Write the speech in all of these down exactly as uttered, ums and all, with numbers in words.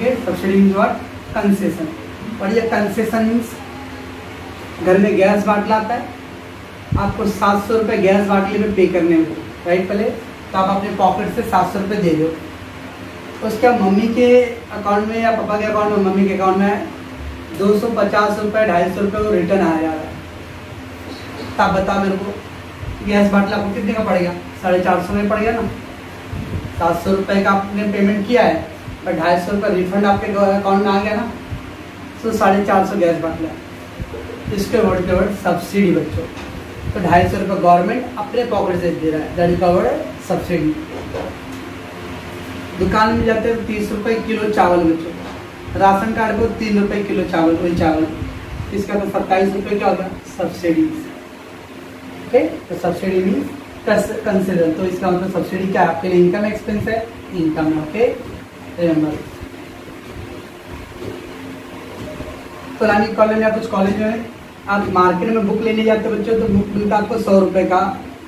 get subsidy means what? Concession. और ये concession means घर में गैस बाटला आता है, आपको सात सौ रुपये गैस बाटले में पे करने को, राइट। पहले तो आप अपने पॉकेट से सात सौ रुपये दे दो, उसके बाद मम्मी के अकाउंट में या पापा के अकाउंट में, मम्मी के अकाउंट में दो सौ पचास रुपये ढाई सौ रुपये को रिटर्न आ जा रहा है। तब बता मेरे को गैस बाटला आपको कितने का पड़ेगा? साढ़े चार सौ में पड़ेगा ना। सात सौ रुपये का आपने पेमेंट किया है पर ढाई सौ रुपये रिफंड आपके अकाउंट में आ गया ना, तो साढ़े चार सौ गैस बाटला। इसके वर्ड के वर्ड सब्सिडी बच्चों। तो ढाई सौ रुपये गवर्नमेंट अपने पॉकेट से दे रहा है, दैट इज कॉल्ड सब्सिडी। दुकान में जाते हैं तीस रुपये किलो चावल बच्चों, राशन कार्ड को तीन रुपये किलो चावल, वही चावल इसका तो सत्ताईस रुपये क्या होगा? सब्सिडी। ओके, तो सब्सिडी मीन्स कंसिडर। तो इसका मतलब सब्सिडी क्या है आपके लिए? इनकम एक्सपेंस है, इनकम। Okay remember. पुरानी कॉलेज या कुछ कॉलेज में आप मार्केट में बुक लेने जाते बच्चों, तो बुक मिलता आपको सौ रुपये का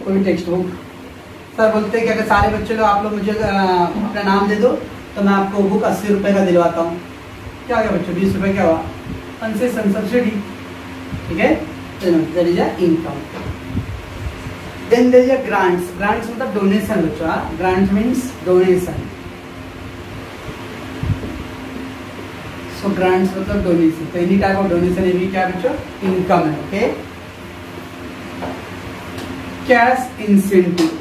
कोई टेक्स्ट बुक। सर बोलते हैं कि अगर सारे बच्चे लोग आप लोग मुझे अपना नाम दे दो तो मैं आपको बुक अस्सी रुपये का दिलवाता हूँ। क्या हो गया बच्चों? बीस रुपये क्या हुआ? Concession, subsidy. ठीक है, दे दीजिए इनकम। देन दे दीजिए ग्रांट्स। ग्रांट्स मतलब डोनेशन बच्चों। Grant means donation. तो ग्रांट्स मतलब डोनेशन। तो एनी टाइप ऑफ डोनेशन ये भी क्या बच्चों? इनकम है। Okay, cash incentive.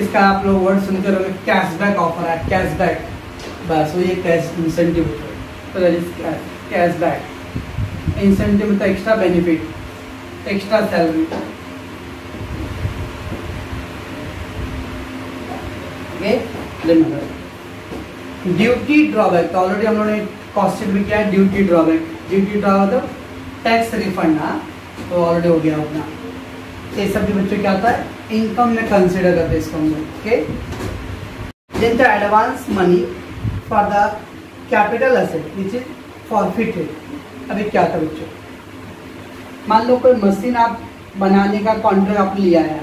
इसका आप लोग वर्ड सुनते रहोगे, कैशबैक ऑफर है, कैशबैक। बस वो ये कैश इंसेंटिव होता है। तो दैट इज कैशबैक। इंसेंटिव मतलब extra benefit, extra salary. Okay, duty drawback. तो ऑलरेडी हम लोगों ने कॉस्टेड भी किया है ड्यूटी ड्रॉबैक। ड्यूटी ड्रॉबैक तो टैक्स रिफंड ना, तो ऑलरेडी हो गया अपना। ये सब भी बच्चों क्या आता है? इनकम में कंसिडर करते हैं इसको हम लोग। Okay, then the advance money for the capital asset which is forfeited. अभी क्या था बच्चों? मान लो कोई मशीन आप बनाने का कॉन्ट्रैक्ट आप लिया है,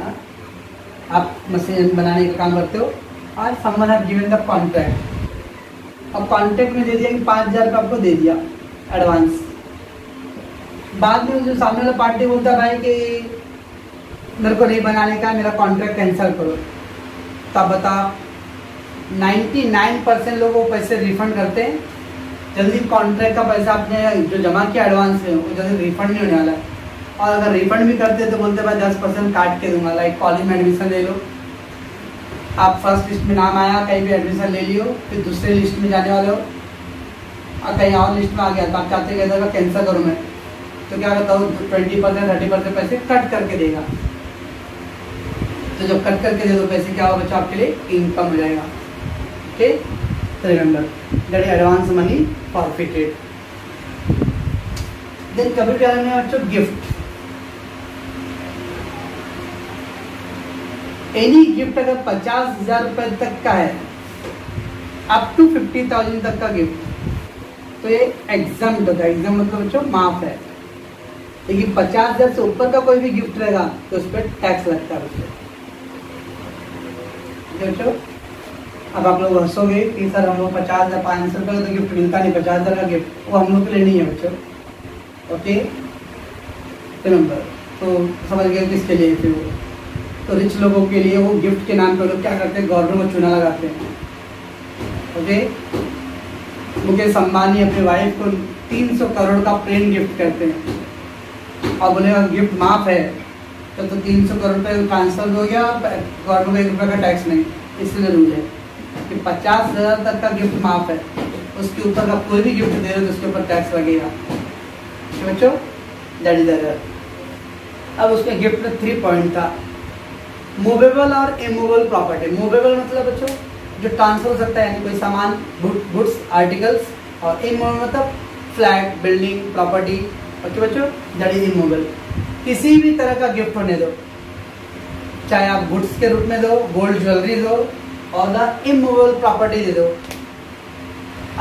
आप मशीन बनाने का काम करते हो और someone have given the contract. अब कॉन्ट्रैक्ट में दे दिया कि पाँच हज़ार रुपये आपको दे दिया एडवांस। बाद में जो सामने वाला पार्टी बोलता भाई कि मेरे को नहीं बनाने का, मेरा कॉन्ट्रैक्ट कैंसिल करो। तब बता निन्यानवे परसेंट लोग वो पैसे रिफंड करते हैं। जल्दी कॉन्ट्रैक्ट का पैसा आपने जो जमा किया एडवांस में, वो जल्दी रिफंड नहीं होने वाला है। और अगर रिफंड भी करते तो बोलते भाई दस परसेंट काट के दूंगा। लाइक कॉलेज में एडमिशन ले लो, आप फर्स्ट लिस्ट में नाम आया कहीं भी एडमिशन ले लियो, फिर दूसरे लिस्ट में जाने वाले हो और कहीं और लिस्ट में आ गया, तो आप चाहते हैं कि कैंसिल करूँ मैं, तो क्या करता हूँ? ट्वेंटी परसेंट थर्टी परसेंट पैसे कट करके देगा। तो जब कट करके दे दो पैसे, क्या होगा बच्चों? आपके लिए इनकम हो जाएगा। ओके, तो remember that advance money forfeited. Then कभी क्या है बच्चों? गिफ्ट। एनी गिफ्ट अगर पचास हजार रुपये तक का है, अप टू फिफ्टी थाउजेंड तक का गिफ्ट, तो ये एग्जाम होता है। एग्जाम मतलब बच्चों माफ है। लेकिन पचास हजार से ऊपर का कोई भी गिफ्ट रहेगा तो उस पर टैक्स लगता है बच्चों। बच्चों अब आप लोग हंसोगे कि सर हम लोग पचास हजार पाँच सौ रुपये का तो गिफ्ट मिलता नहीं, पचास हजार का गिफ्ट वो हम लोग के लिए नहीं है बच्चों। ओके नंबर तो समझ गए किसके लिए फिर वो। तो रिच लोगों के लिए वो गिफ्ट के नाम पर लोग क्या करते हैं? गवर्नमेंट को चूना लगाते हैं। ओके, मुकेश अंबानी अपनी वाइफ को तीन सौ करोड़ का प्लेन गिफ्ट करते हैं और बोले गिफ्ट माफ है, तो तो तीन सौ करोड़ रुपये ट्रांसफर हो गया, गवर्नमेंट को एक रुपये का टैक्स नहीं। इसलिए रूल है कि पचास हज़ार तक का गिफ्ट माफ है, उसके ऊपर का कोई भी गिफ्ट दे रहे हो तो उसके ऊपर टैक्स लगेगा बच्चों। That is the. अब उसमें गिफ्ट में थ्री पॉइंट था, मूवेबल और इमूवेबल प्रॉपर्टी। मूवेबल मतलब बच्चों जो ट्रांसफर हो सकता है, यानी कोई सामान, गुड्स, आर्टिकल्स। और इमूवेबल मतलब फ्लैट, बिल्डिंग, प्रॉपर्टी। ओके बच्चों, दैट इज इमूवेबल। किसी भी तरह का गिफ्ट होने दो, चाहे आप गुड्स के रूप में दो, गोल्ड ज्वेलरी दो और द इमूवेबल प्रॉपर्टी दे दो।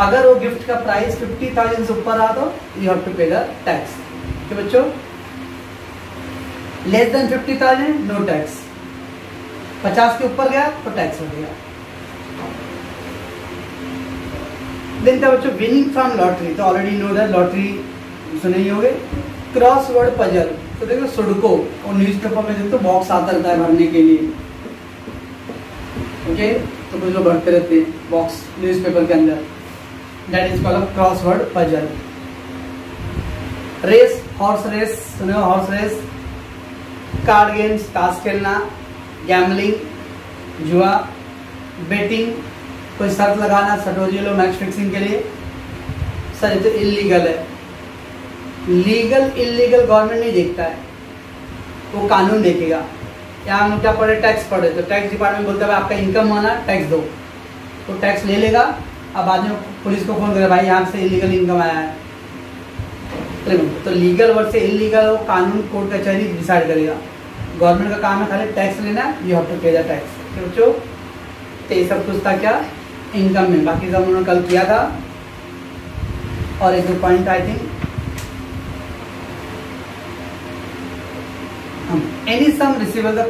अगर वो गिफ्ट का प्राइस फिफ्टी थाउजेंड से ऊपर आ तो you have to pay the tax. Okay बच्चों, less than fifty thousand no tax, पचास के ऊपर गया तो टैक्स हो गया। देन द बच्चों विनिंग फ्रॉम लॉटरी, तो ऑलरेडी नो दैट, लॉटरी सुने ही होंगे। क्रॉसवर्ड पजल, तो देखो सुडोकू, और न्यूज़पेपर में देखो बॉक्स आता रहता है भरने के लिए, ओके okay? तो कुछ लोग भरते रहते हैं बॉक्स न्यूज़पेपर के अंदर, that is called crossword puzzle. Race, horse race सुने हो, हॉर्स रेस। कार्ड गेम्स, ताश खेलना, गैम्बलिंग जुआ, बेटिंग कोई शर्त लगाना सटोरियल और मैच फिक्सिंग के लिए, सर ये तो इलीगल है। लीगल इलीगल गवर्नमेंट नहीं देखता है, वो कानून देखेगा। या हम क्या पढ़े, टैक्स पढ़े, तो टैक्स डिपार्टमेंट बोलता है आपका इनकम होना टैक्स दो, तो टैक्स ले लेगा। अब बाद में पुलिस को फोन करे भाई यहाँ से इलीगल इनकम आया है, तो लीगल वर्ड से इलीगल वो कानून कोर्ट कचहरी डिसाइड करेगा। गवर्नमेंट का काम है खाली टैक्स लेना, you have to pay the tax. सोचो तो ये सब कुछ था क्या इनकम में, बाकी सब उन्होंने कल किया था। और एक point I think any sum receiver the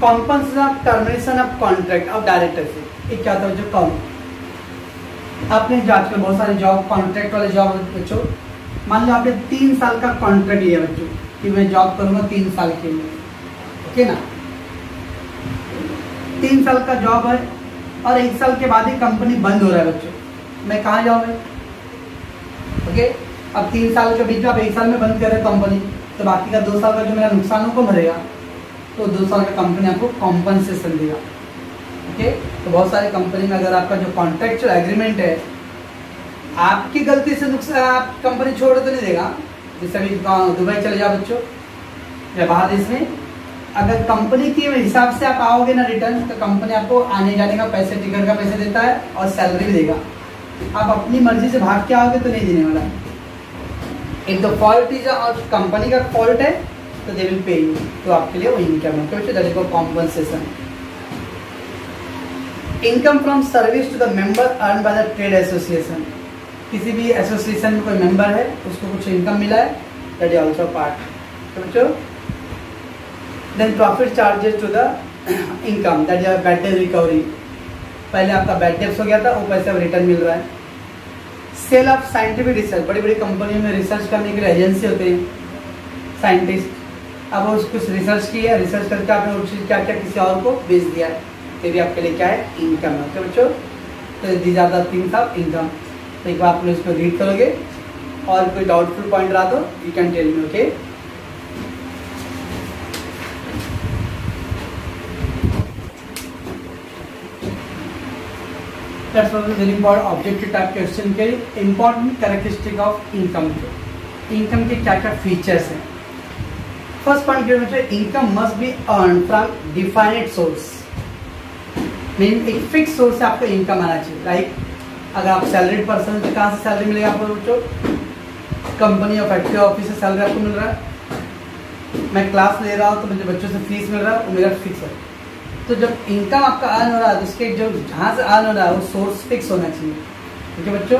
compensation of termination of contract of director से, ये क्या था जो कम आपने जांच में बहुत सारे जॉब कॉन्ट्रैक्ट वाले जॉब बच्चों, मान लो आपने तीन साल का कॉन्ट्रैक्ट लिया बच्चों कि मैं जॉब करूँगा तीन साल के लिए, ओके ना, तीन साल का जॉब है और एक साल के बाद ही कंपनी बंद हो रहा है बच्चों, मैं कहाँ जाऊँ मैं, ओके। अब तीन साल के बीच में आप एक साल में बंद कर रहे कंपनी, तो बाकी का दो साल का जो मेरा नुकसान को भरेगा, तो दो साल का कंपनी आपको कॉम्पनसेशन देगा, ओके। तो बहुत सारे कंपनी में अगर आपका जो कॉन्ट्रैक्चुअल एग्रीमेंट है आपकी गलती से नुकसान, आप कंपनी छोड़ तो नहीं देगा, जैसे अभी दुबई चले जाओ बच्चों या बाहर देश में, अगर कंपनी के हिसाब से आप आओगे ना रिटर्न, तो कंपनी आपको आने जाने का पैसे, टिकट का पैसे देता है और सैलरी भी देगा। आप अपनी मर्जी से भाग के आओगे तो नहीं देने वाला। एक तो फॉल्ट इज और कंपनी का फॉल्ट है तो दे विल पे यू, तो आपके लिए वो इनकम है, तो that is called compensation. Income from service to the member earn by the trade association, किसी भी एसोसिएशन में कोई मेंबर है उसको कुछ इनकम मिला है, दैट इज ऑल्सो पार्ट, समझो। Then profit charges to the income, that is bad debt recovery, पहले आपका बैड डेट्स हो गया था वो पैसे अब रिटर्न मिल रहा है। सेल ऑफ साइंटिफिक रिसर्च, बड़ी बड़ी कंपनी में रिसर्च करने के लिए एजेंसी होते हैं साइंटिस्ट, अब वो कुछ रिसर्च की है, रिसर्च करके आपने वो चीज़ क्या क्या किसी और को बेच दिया है, ये भी आपके लिए क्या है इनकम है, तो बच्चों तो दी जाता थिंग्स ऑफ इनकम। तो एक बार आप लोग इसको रीड करोगे और कोई डाउटफुल पॉइंट रहा तो you can tell me, okay. That's what is very important objective type question के लिए important characteristic of income के, income के क्या क्या features हैं। First point के बच्चे income must be earned from definite source, mean एक fixed source से आपको income आना चाहिए, like अगर आप salaried person तो कहाँ से salary मिलेगा आपको बच्चों, company या factory office से salary आपको मिल रहा है, मैं class ले रहा हूँ तो मुझे बच्चों से fees मिल रहा है वो मेरा fix है, तो जब इनकम आपका अर्न हो रहा है तो उसके जो जहाँ से अर्न हो रहा है वो सोर्स फिक्स होना चाहिए, ठीक है बच्चों।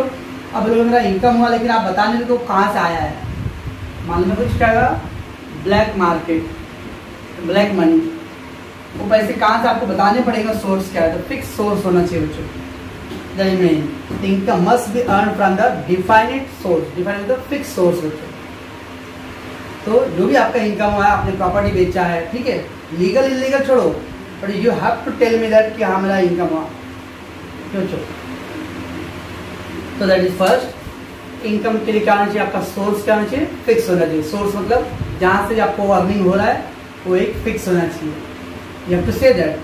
अब लोग मेरा इनकम हुआ लेकिन आप बता नहीं रहे तो कहाँ से आया है, मान लो कुछ क्या ब्लैक मार्केट, ब्लैक मनी, वो पैसे कहाँ से आपको बताने पड़ेगा सोर्स क्या है, तो फिक्स सोर्स होना चाहिए बच्चों। That mean income must be earn from the defined source, defined the fix source बच्चों। तो जो भी आपका इनकम हुआ है, आपने प्रॉपर्टी बेचा है, ठीक है, लीगल इलीगल छोड़ो, but you have to tell me that कि हाँ मेरा इनकम हुआ, सोचो। तो दैट इज फर्स्ट, इनकम के लिए क्या होना चाहिए आपका सोर्स, क्या होना चाहिए फिक्स होना चाहिए, सोर्स मतलब जहाँ से आपको अर्निंग हो रहा है वो एक फिक्स होना चाहिए। You have to say that,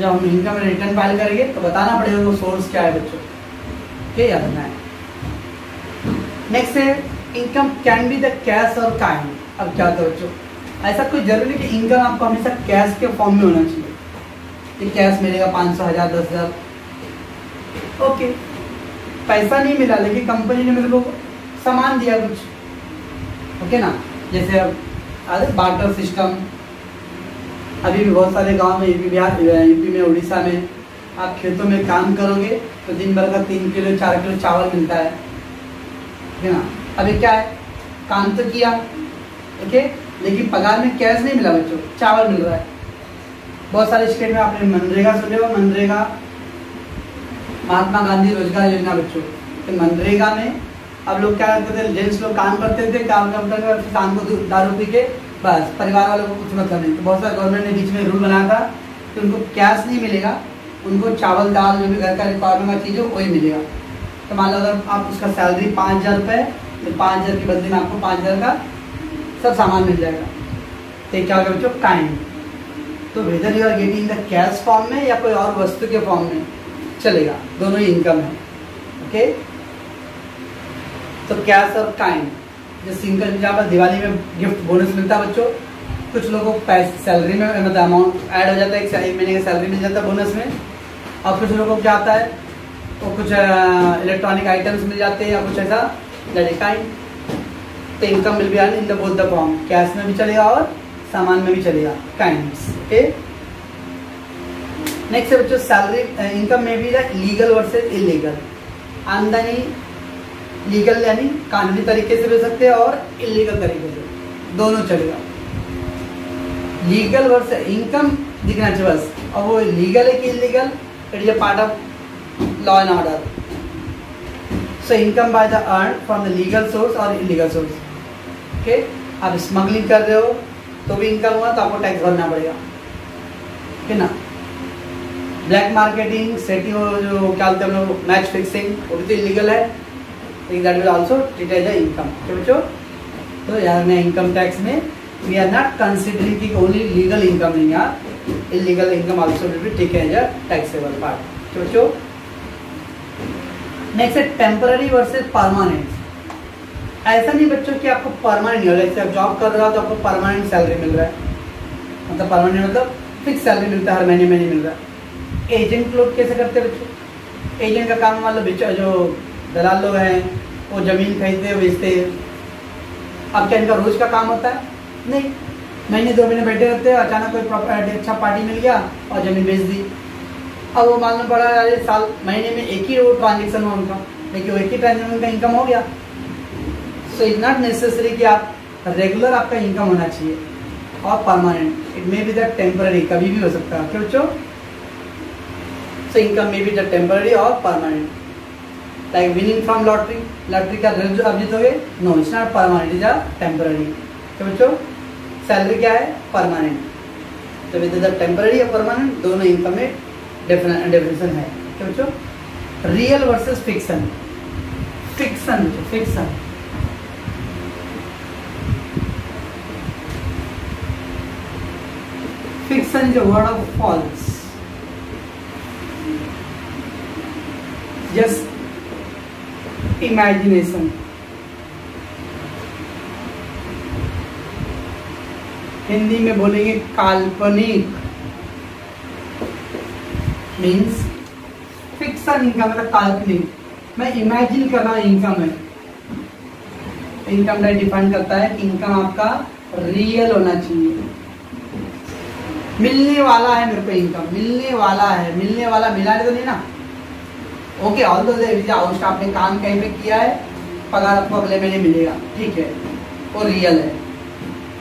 जब हम इनकम रिटर्न फाइल करेंगे तो बताना पड़ेगा वो सोर्स क्या है बच्चों, ये याद रखना है। नेक्स्ट है income can be the cash और काइंड, अब क्या होता है बच्चों, ऐसा कोई जरूरी नहीं कि इनकम आपको हमेशा कैश के फॉर्म में होना चाहिए, कैश मिलेगा पाँच सौ हजार दस हजार, ओके पैसा नहीं मिला लेकिन कंपनी ने मेरे को सामान दिया कुछ, ओके ना, जैसे अब बार्टर सिस्टम अभी भी बहुत सारे गांव में, यूपी बिहार यूपी में उड़ीसा में आप खेतों में काम करोगे तो दिन भर का तीन किलो चार किलो चावल मिलता है, ठीक है ना। अभी क्या है काम तो किया, ओके, लेकिन पगार में कैश नहीं मिला बच्चों, चावल मिल रहा है। बहुत सारे स्टेट में आपने मनरेगा सुने हो, मनरेगा महात्मा गांधी रोजगार योजना बच्चों, कि मनरेगा में अब लोग क्या करते थे, जेंट्स लोग काम करते थे, काम करते थे शाम को दारू पी के, बस परिवार वालों को कुछ मतलब नहीं। तो बहुत सारे गवर्नमेंट ने बीच में रूल बनाया था कि उनको कैश नहीं मिलेगा, उनको चावल दाल जो भी घर का रिक्वायरमेंट का चीज़ हो वही मिलेगा। तो मान लो अगर आप उसका सैलरी पाँच हज़ार रुपये, तो पाँच हज़ार के बदले में आपको पाँच हज़ार का सब सामान मिल जाएगा। तो क्या होगा बच्चों, टाइम, तो whether you are getting the cash form में या कोई और वस्तु के फॉर्म में चलेगा, दोनों ही इनकम है। ओके, तो कैश और टाइम, जो सिंगल जहाँ पर दिवाली में गिफ्ट बोनस मिलता है बच्चों, कुछ लोगों को पैसे सैलरी में मतलब अमाउंट ऐड हो जाता है, एक महीने का सैलरी मिल जाता है बोनस में। और कुछ लोगों को क्या आता है, तो कुछ इलेक्ट्रॉनिक आइटम्स मिल जाते हैं या कुछ ऐसा दैट टाइम। तो income will be earn in the both the form, cash में भी चलेगा और सामान में भी चलेगा, काइंड्स। ओके, नेक्स्ट है बच्चों सैलरी इनकम में भी लीगल वर्सेज इलीगल। आमदनी लीगल यानी कानूनी तरीके से मिल सकते हैं और इलीगल तरीके से, दोनों चलेगा। लीगल वर्सेज इनकम दिखना चाहिए बस, और वो लीगल है कि illegal, it is a part of law and order. So income by the earn from the legal source और इलीगल सोर्स। ओके, आप स्मगलिंग कर रहे हो तो भी इनकम हुआ तो आपको टैक्स भरना पड़ेगा, ठीक ना। ब्लैक मार्केटिंग, सेटिंग, जो क्या बोलते हैं हम लोग मैच फिक्सिंग, वो भी तो इलीगल है, that will also treat as income. तो बच्चों, तो यार मैं इनकम टैक्स में वी आर नॉट कंसिडरिंग कि ओनली लीगल इनकम नहीं यार, illegal income also will be taken as a taxable part. तो बच्चों नेक्स्ट है टेम्पररी वर्सेज परमानेंट। ऐसा नहीं बच्चों कि आपको परमानेंट हो, जैसे आप जॉब कर रहे हो तो आपको परमानेंट सैलरी मिल रहा है, मतलब परमानेंट मतलब फिक्स सैलरी मिलता है, हर महीने में नहीं मिल रहा है। एजेंट लोग कैसे करते हैं बच्चों, एजेंट का काम मतलब बेचो, जो दलाल लोग हैं वो ज़मीन खरीदते बेचते हैं। अब क्या इनका रोज का काम होता है? नहीं, महीने दो महीने बैठे रहते हैं, अचानक कोई प्रॉपर्टी अच्छा पार्टी मिल गया और ज़मीन बेच दी। अब वो मालूम पड़ा अरे साल महीने में एक ही वो ट्रांजेक्शन हुआ उनका, लेकिन वो एक ही ट्रांजेक्शन का इनकम हो गया। सो इट नॉट नेसेसरी कि आप रेगुलर आपका इनकम होना चाहिए और permanent, it may be the temporary, कभी भी हो सकता है। क्यों बच्चों, so income may be the temporary और permanent, like winning from lottery, lottery का रिजल्ट आप जीतोगे, no it's not permanent, is a temporary. तो बच्चों सैलरी क्या है, परमानेंट। तो विद द टेम्पररी और परमानेंट दोनों इनकम में डेफिनेशन है। तो बच्चों रियल वर्सेस फिक्सन, फिक्सन बच्चों फिक्सन फिक्सन जो word of false, just imagination, Hindi में बोलेंगे काल्पनिक, मीन्स फिक्सन इनकम मतलब काल्पनिक, मैं इमेजिन कर रहा हूँ इनकम है। इनकम रेट डिपेंड करता है कि इनकम आपका रियल होना चाहिए, मिलने वाला है मेरे को इनकम, मिलने वाला है, मिलने वाला मिला तो नहीं ना। ओके, ऑल दो आपने काम कहीं पे किया है, पगार आपको अगले महीने मिलेगा, ठीक है, वो रियल है।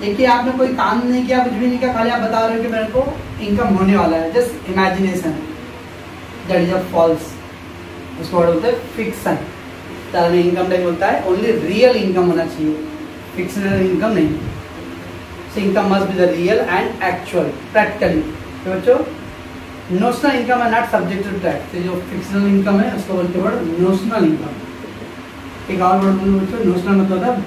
देखिए आपने कोई काम नहीं किया, कुछ भी नहीं किया, खाली आप बता रहे हो कि मेरे को इनकम होने वाला है, just imagination, that is a false, उसको वर्ड होता है फिक्सन। तार में इनकम नहीं होता है, ओनली रियल इनकम होना चाहिए, फिक्शनल इनकम नहीं। So income must be the real and actual practically. तो बच्चों नोशनल इनकम है नॉट सब्जेक्ट टू टैक्स, जो फिक्शनल इनकम है उसको बोलते वर्ड नोशनल इनकम। एक और वर्ड बोलूँ बच्चों, नोशनल मतलब होता है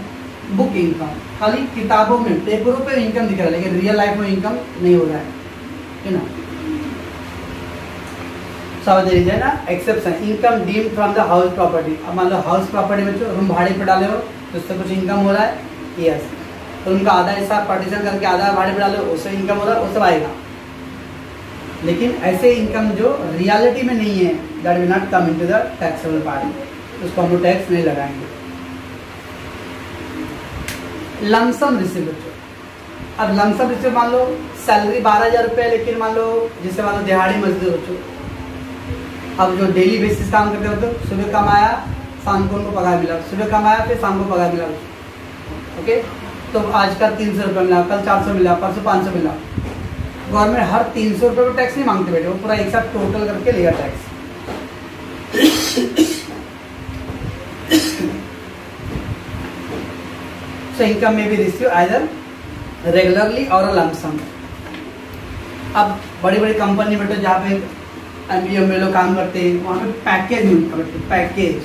बुक इनकम, खाली किताबों में पेपरों पर इनकम दिख रहा है, लेकिन रियल लाइफ में इनकम नहीं हो रहा है, है ना। समझ लीजिए है ना, exception income deem from the house property. अब मान लो हाउस प्रॉपर्टी बच्चों रूम भाड़े पर डाले हो तो उससे कुछ इनकम हो रहा है, यस, तो उनका आधा हिस्सा पार्टीशन करके आधा भाड़े पर डाले उससे इनकम हो रहा है, वो सब आएगा। लेकिन ऐसे इनकम जो रियलिटी में नहीं है, that will not come into the taxable part, उसको हम लोग टैक्स नहीं लगाएंगे। लमसम रिसीव बच्चों, अब लमसम रिसीव मान लो सैलरी बारह हज़ार रुपये, लेकिन मान लो जिससे मान लो दिहाड़ी मजदूर बच्चों, अब जो डेली बेसिस काम करते हो तो सुबह कमाया शाम को उनको पगार मिला, सुबह कमाया फिर शाम को पगार मिला। ओके, तो आज का तीन सौ रुपये मिला, कल चार सौ मिला, परसों पाँच सौ मिला। गवर्नमेंट हर तीन सौ रुपये पर टैक्स नहीं मांगते बेटे, वो पूरा एक साथ टोटल करके लिया tax. So income may be received either regularly or a lump sum. अब बड़ी बड़ी कंपनी में तो जहाँ पे एम बी एम में लोग काम करते हैं वहाँ पे पैकेज मिलता है, पैकेज।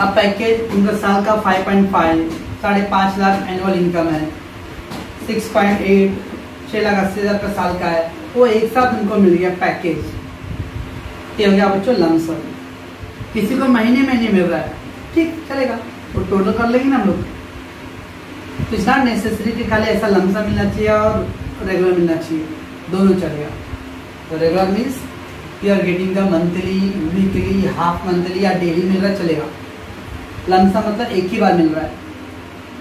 अब पैकेज उनका साल का फाइव पॉइंट फाइव साढ़े पाँच लाख एनुअल इनकम है, सिक्स पॉइंट एट छः लाख अस्सी हज़ार का साल का है, वो एक साथ उनको मिल गया पैकेज। ये हो गया बच्चों लमसम। किसी को महीने महीने मिल रहा है, ठीक चलेगा, वो टोटल कर लेंगे ना हम लोग। तो इस नॉट नेसेसरी कि खाली ऐसा लमसम मिलना चाहिए और रेगुलर मिलना चाहिए, दोनों चलेगा। तो regular means you are getting the monthly, weekly, half monthly या डेली मिल रहा चलेगा। लमसम मतलब एक ही बार मिल रहा है।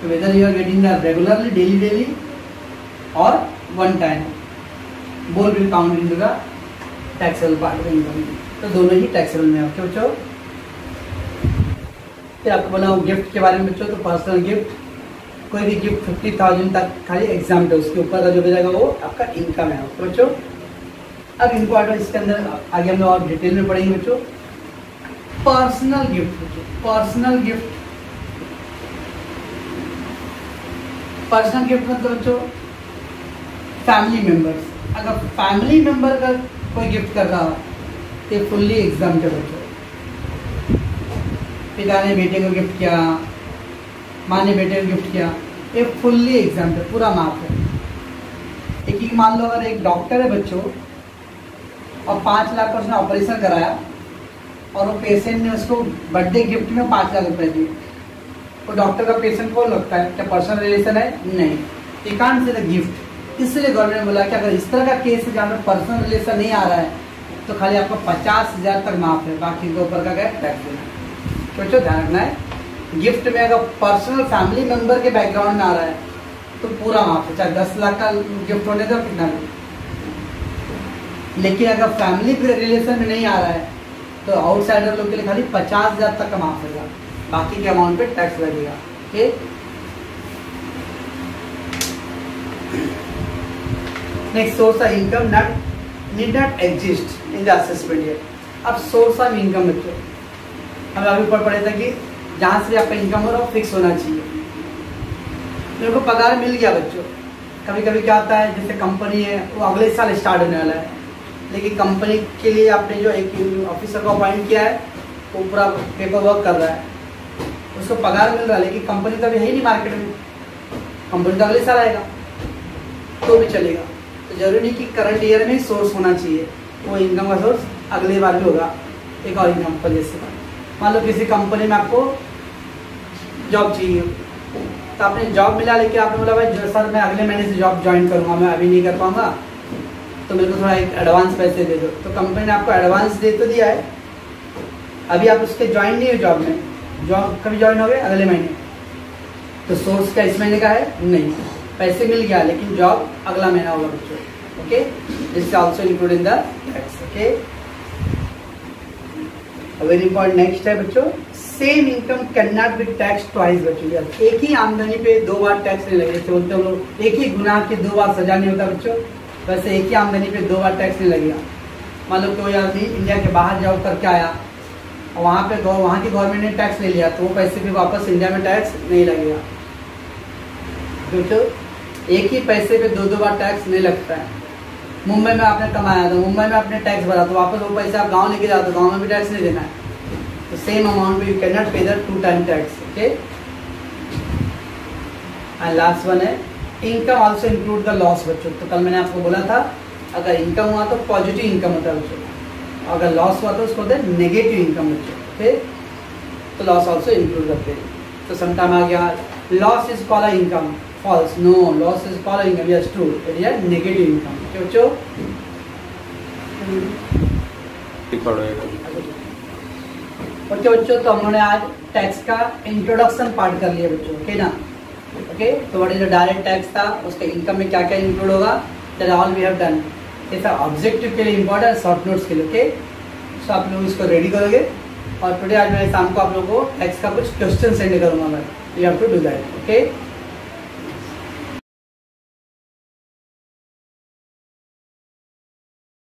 तो whether you are getting the regularly, daily daily और वन टाइम, बोल भी count in the taxable part of income. तो दोनों ही टैक्सेबल में आपके बच्चों। तो आपको बोला गिफ्ट के बारे में बच्चों, तो पर्सनल गिफ्ट, कोई भी गिफ्ट फिफ्टी थाउजेंड तक खाली एग्जाम है, उसके ऊपर का जो मिलेगा वो आपका इनकम है बच्चों। अब इनको आटो इसके अंदर आगे हम लोग और डिटेल में पढ़ेंगे बच्चों। पर्सनल गिफ्ट बच्चों, पर्सनल गिफ्ट पर्सनल गिफ्ट मतलब बच्चों फैमिली मेम्बर्स, अगर फैमिली मेम्बर का कोई गिफ्ट कर रहा हो तो फुल्ली एग्जाम है बच्चों। पिता ने बेटे को गिफ्ट किया, माँ ने बेटे को गिफ्ट किया, ये फुल्ली एग्जाम है, पूरा माफ है। एक ही मान लो अगर एक डॉक्टर है बच्चों और पाँच लाख का उसने ऑपरेशन कराया और वो पेशेंट ने उसको बर्थडे गिफ्ट में पाँच लाख रुपए दिए, तो डॉक्टर का पेशेंट कौन लगता है? क्या पर्सनल रिलेशन है? नहीं, ये कांड से गिफ्ट। इसलिए गवर्नमेंट ने बोला कि अगर इस तरह का केस है जहाँ पर पर्सनल रिलेशन नहीं आ रहा है तो खाली आपको पचास हज़ार तक माफ़ है, बाकी इनके ऊपर का क्या टैक्स देना। सोचो ध्यान रखना है, गिफ्ट में अगर पर्सनल फैमिली मेंबर के बैकग्राउंड में आ रहा है तो पूरा माफ है, चाहे दस लाख का गिफ्ट होने दो कितना भी। लेकिन अगर फैमिली रिलेशन में नहीं आ रहा है तो आउटसाइडर लोग के लिए खाली पचास हज़ार तक का माफ होगा, बाकी के अमाउंट पे टैक्स लगेगा। Okay, next, source of income not need not exist in the assessment year. अब सोर्स ऑफ इनकम बच्चों हम अभी ऊपर पढ़े थे कि जहाँ से आपका इनकम हो रहा हो फिक्स होना चाहिए। मेरे को पगार मिल गया बच्चों, कभी कभी क्या होता है जैसे कंपनी है वो अगले साल स्टार्ट होने वाला है, लेकिन कंपनी के लिए आपने जो एक ऑफिसर को अपॉइंट किया है वो पूरा पेपर वर्क कर रहा है, उसको पगार मिल रहा है, लेकिन कंपनी तो अभी है ही नहीं मार्केट में, कंपनी तो अगले साल आएगा तो भी चलेगा। तो जरूरी नहीं कि करंट ईयर में सोर्स होना चाहिए, वो इनकम का सोर्स अगले बार भी होगा। एक और एग्जाम्पल, जैसे मान लो किसी कंपनी में आपको जॉब चाहिए तो आपने जॉब मिला, लेकिन आपने बोला भाई जो सर मैं अगले महीने से जॉब ज्वाइन करूँगा, मैं अभी नहीं कर पाऊँगा, तो मेरे को थोड़ा एक एडवांस पैसे दे दो। तो कंपनी ने आपको एडवांस दे तो दिया है, अभी आप उसके ज्वाइन नहीं हो जॉब में, जॉब कभी ज्वाइन हो गए अगले महीने, तो सोर्स क्या इस महीने का है? नहीं, पैसे मिल गया लेकिन जॉब अगला महीना होगा बच्चों। Okay, this also include in the tax. Okay, very important. Next है बच्चों, same income can not be tax twice. बच्चों एक ही आमदनी पे दो बार टैक्स नहीं लगेगा, बोलते हम लोग एक ही गुनाह के दो बार सजा नहीं होता बच्चों, वैसे एक ही आमदनी पे दो बार टैक्स नहीं लगेगा। मान लो कोई आदमी इंडिया के बाहर जॉब करके आया और वहाँ पे वहाँ की गवर्नमेंट ने टैक्स ले लिया, तो वो पैसे भी वापस इंडिया में टैक्स नहीं लगेगा। बच्चों एक ही पैसे पे दो दो बार टैक्स नहीं लगता है। मुंबई में आपने कमाया तो मुंबई में आपने टैक्स भरा, तो वापस वो पैसे आप गांव लेके जाते हो, गांव में भी टैक्स नहीं देना है। तो सेम अमाउंट में you can not pay the two time tax. Okay, and last one है, income also include the loss. बच्चों तो कल मैंने आपको बोला था अगर इनकम हुआ तो पॉजिटिव इनकम होता है बच्चों, अगर लॉस हुआ तो उसको होता है नेगेटिव इनकम बच्चों। ओके, तो लॉस आल्सो इंक्लूड करते हैं। तो समटाइम आ गया loss is called a income, false, no, loss is called income, yes, true, it is a negative income, okay, बच्चों? ओके बच्चों, तो हमने आज टैक्स का इंट्रोडक्शन पार्ट कर लिया बच्चों, ओके ना? ओके, तो what is the direct tax था, उसके इनकम में क्या क्या इंक्लूड होगा, that all we have done. ये सब ऑब्जेक्टिव के लिए इंपॉर्टेंट, शॉर्ट नोट्स के लिए। ओके, सो आप लोग इसको रेडी करोगे और टुडे आज मैं शाम को आप लोगों को टैक्स का कुछ क्वेश्चन सेंड करूँगा मैं, you have to do that. Okay.